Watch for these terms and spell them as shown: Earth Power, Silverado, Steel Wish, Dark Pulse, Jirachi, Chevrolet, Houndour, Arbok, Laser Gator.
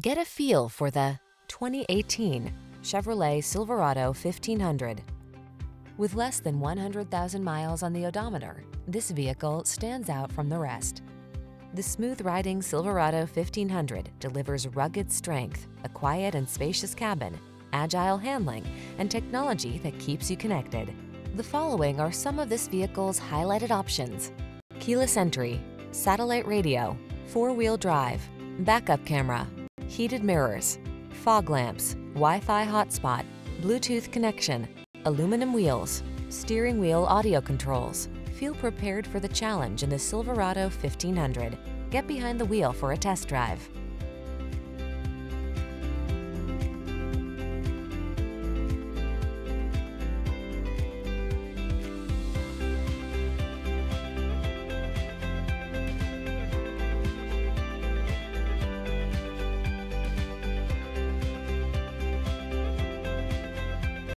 Get a feel for the 2018 Chevrolet Silverado 1500. With less than 100,000 miles on the odometer, this vehicle stands out from the rest. The smooth-riding Silverado 1500 delivers rugged strength, a quiet and spacious cabin, agile handling, and technology that keeps you connected. The following are some of this vehicle's highlighted options: keyless entry, satellite radio, four-wheel drive, backup camera, heated mirrors, fog lamps, Wi-Fi hotspot, Bluetooth connection, aluminum wheels, steering wheel audio controls. Feel prepared for the challenge in the Silverado 1500. Get behind the wheel for a test drive.